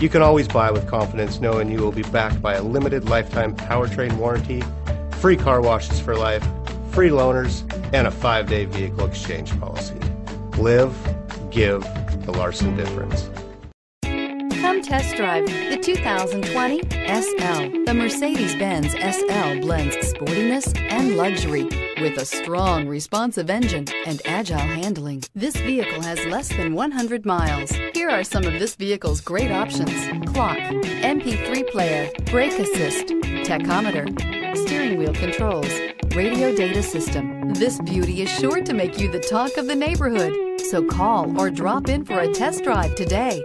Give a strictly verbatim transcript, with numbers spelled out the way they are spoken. You can always buy with confidence knowing you will be backed by a limited lifetime powertrain warranty, free car washes for life, free loaners, and a five-day vehicle exchange policy. Live, give, the Larson difference. Come test drive the two thousand twenty S L. The Mercedes-Benz S L blends sportiness and luxury with a strong, responsive engine and agile handling. This vehicle has less than one hundred miles. Here are some of this vehicle's great options: clock, M P three player, brake assist, tachometer, steering wheel controls, radio data system. This beauty is sure to make you the talk of the neighborhood. So call or drop in for a test drive today.